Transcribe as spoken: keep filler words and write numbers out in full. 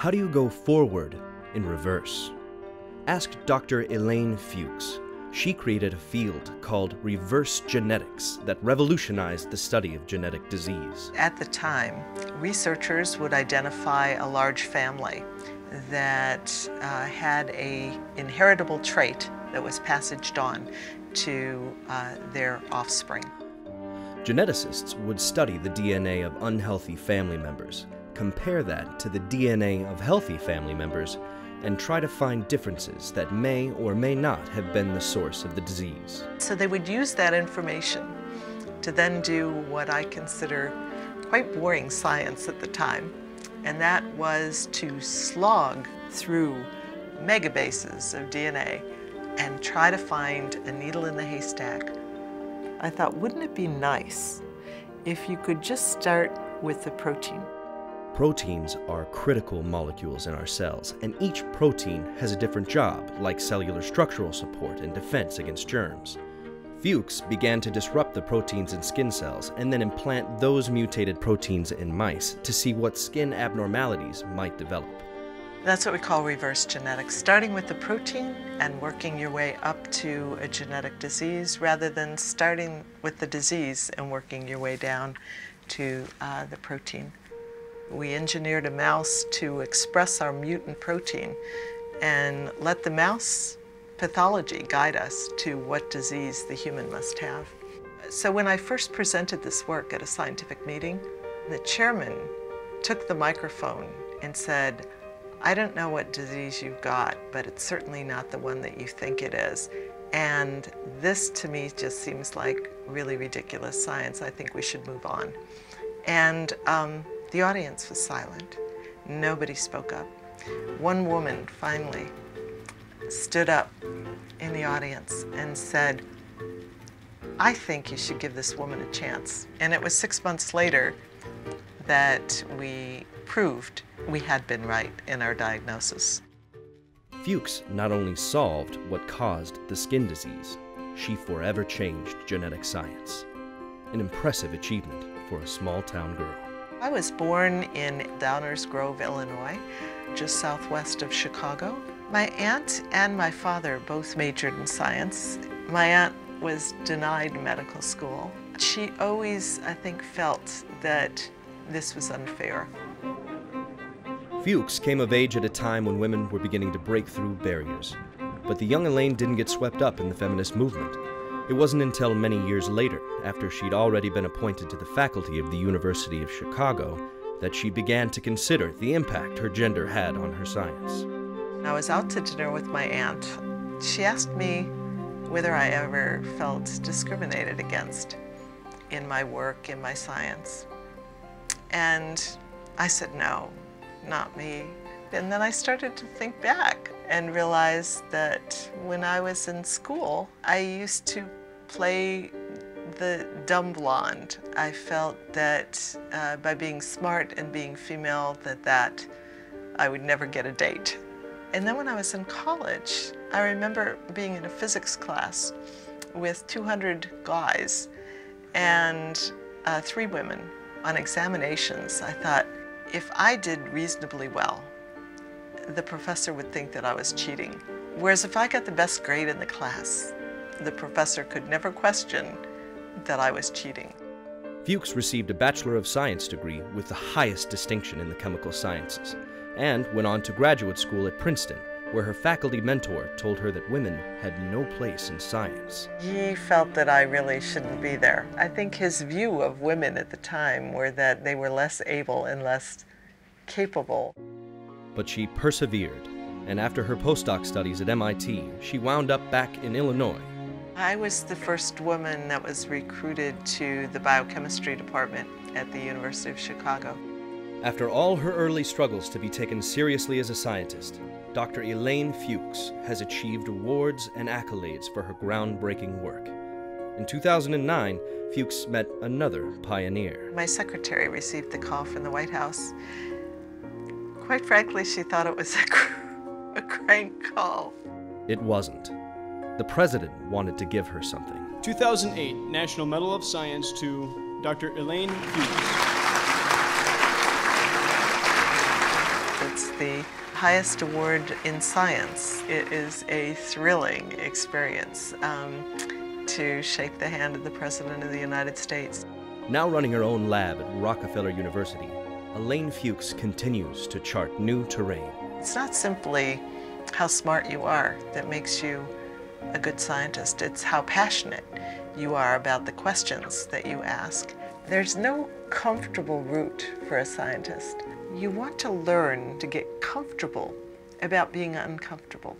How do you go forward in reverse? Ask Doctor Elaine Fuchs. She created a field called reverse genetics that revolutionized the study of genetic disease. At the time, researchers would identify a large family that uh, had an inheritable trait that was passaged on to uh, their offspring. Geneticists would study the D N A of unhealthy family members, compare that to the D N A of healthy family members, and try to find differences that may or may not have been the source of the disease. So they would use that information to then do what I consider quite boring science at the time, and that was to slog through megabases of D N A and try to find a needle in the haystack. I thought, wouldn't it be nice if you could just start with the protein? Proteins are critical molecules in our cells, and each protein has a different job, like cellular structural support and defense against germs. Fuchs began to disrupt the proteins in skin cells and then implant those mutated proteins in mice to see what skin abnormalities might develop. That's what we call reverse genetics, starting with the protein and working your way up to a genetic disease rather than starting with the disease and working your way down to uh, the protein. We engineered a mouse to express our mutant protein and let the mouse pathology guide us to what disease the human must have. So when I first presented this work at a scientific meeting, the chairman took the microphone and said, "I don't know what disease you've got, but it's certainly not the one that you think it is." And this to me just seems like really ridiculous science. I think we should move on. And um, the audience was silent. Nobody spoke up. One woman finally stood up in the audience and said, "I think you should give this woman a chance." And it was six months later that we proved we had been right in our diagnosis. Fuchs not only solved what caused the skin disease, she forever changed genetic science. An impressive achievement for a small-town girl. I was born in Downers Grove, Illinois, just southwest of Chicago. My aunt and my father both majored in science. My aunt was denied medical school. She always, I think, felt that this was unfair. Fuchs came of age at a time when women were beginning to break through barriers. But the young Elaine didn't get swept up in the feminist movement. It wasn't until many years later, after she'd already been appointed to the faculty of the University of Chicago, that she began to consider the impact her gender had on her science. I was out to dinner with my aunt. She asked me whether I ever felt discriminated against in my work, in my science. And I said, "No, not me." And then I started to think back and realized that when I was in school, I used to play the dumb blonde. I felt that uh, by being smart and being female, that that I would never get a date. And then when I was in college, I remember being in a physics class with two hundred guys and uh, three women on examinations. I thought, if I did reasonably well, the professor would think that I was cheating. Whereas if I got the best grade in the class, the professor could never question that I was cheating. Fuchs received a Bachelor of Science degree with the highest distinction in the chemical sciences, and went on to graduate school at Princeton, where her faculty mentor told her that women had no place in science. He felt that I really shouldn't be there. I think his view of women at the time were that they were less able and less capable. But she persevered, and after her postdoc studies at M I T, she wound up back in Illinois. I was the first woman that was recruited to the biochemistry department at the University of Chicago. After all her early struggles to be taken seriously as a scientist, Doctor Elaine Fuchs has achieved awards and accolades for her groundbreaking work. In two thousand nine, Fuchs met another pioneer. My secretary received the call from the White House. Quite frankly, she thought it was a, cr a crank call. It wasn't. The president wanted to give her something. two thousand eight, National Medal of Science to Doctor Elaine Fuchs. It's the highest award in science. It is a thrilling experience um, to shake the hand of the President of the United States. Now running her own lab at Rockefeller University, Elaine Fuchs continues to chart new terrain. It's not simply how smart you are that makes you a good scientist. It's how passionate you are about the questions that you ask. There's no comfortable route for a scientist. You want to learn to get comfortable about being uncomfortable.